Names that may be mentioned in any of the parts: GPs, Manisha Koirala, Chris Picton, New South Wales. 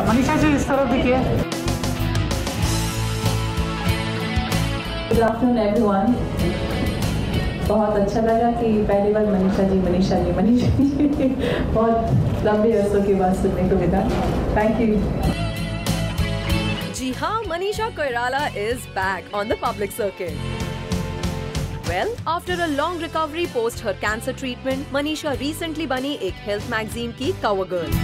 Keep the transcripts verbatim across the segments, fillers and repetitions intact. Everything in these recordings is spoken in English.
देखिए मनीषा जी इस तरफ देखिए। Good afternoon everyone. बहुत अच्छा लगा कि पहली बार मनीषा जी मनीषा जी मनीषा जी बहुत लंबे अरसों के बाद सुनने को मिला। Thank you. जी हाँ, Manisha Koirala is back on the public circuit. Well, after a long recovery post her cancer treatment, Manisha recently बनी एक health magazine की cover girl.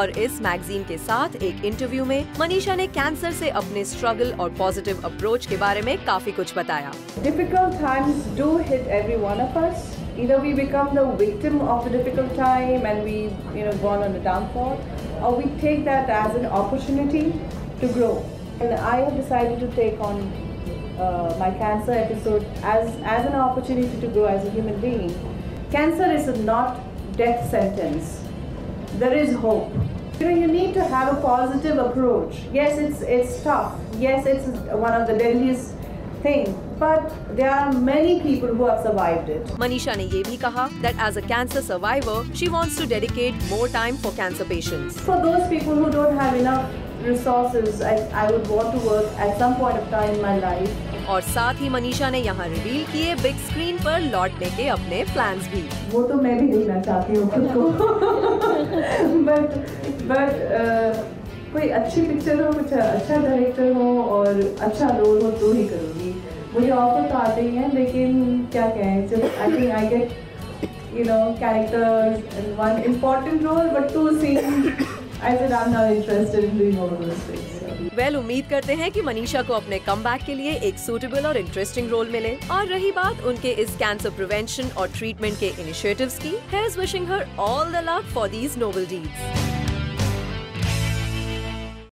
और इस magazine के साथ एक interview में Manisha ने cancer से अपने struggle और positive approach के बारे में काफी कुछ बताया। Difficult times do hit every one of us. Either we become the victim of a difficult time and we, you know, gone on a downfall, or we take that as an opportunity to grow. And I have decided to take on uh, my cancer episode as as an opportunity to grow as a human being. Cancer is not death sentence. There is hope. You know, you need to have a positive approach. Yes, it's it's tough. Yes, it's one of the deadliest thing, but there are many people who have survived it. Manisha ने ये भी कहा that as a cancer survivor, she wants to dedicate more time for cancer patients. For those people who don't have enough resources, I I would want to work at some point of time in my life. और साथ ही मनीषा ने यहाँ reveal किए big screen पर लौटने के अपने plans भी। वो तो मैं भी देखना चाहती हूँ खुद को। But but uh, कोई अच्छी पिक्चर हो, कुछ अच्छा डायरेक्टर हो और अच्छा रोल हो तो ही करूँगी। मुझे ऑफर तो आते ही हैं, लेकिन क्या कहें, जब I think I get you know characters and one important role, but two scenes I said I am not interested in doing all those things. Well, उम्मीद करते हैं कि मनीषा को अपने कमबैक के लिए एक सूटेबल और इंटरेस्टिंग रोल मिले। और रही बात उनके इस कैंसर प्रिवेंशन और ट्रीटमेंट के इनिशिएटिव्स की, here is wishing her all the luck for these noble deeds.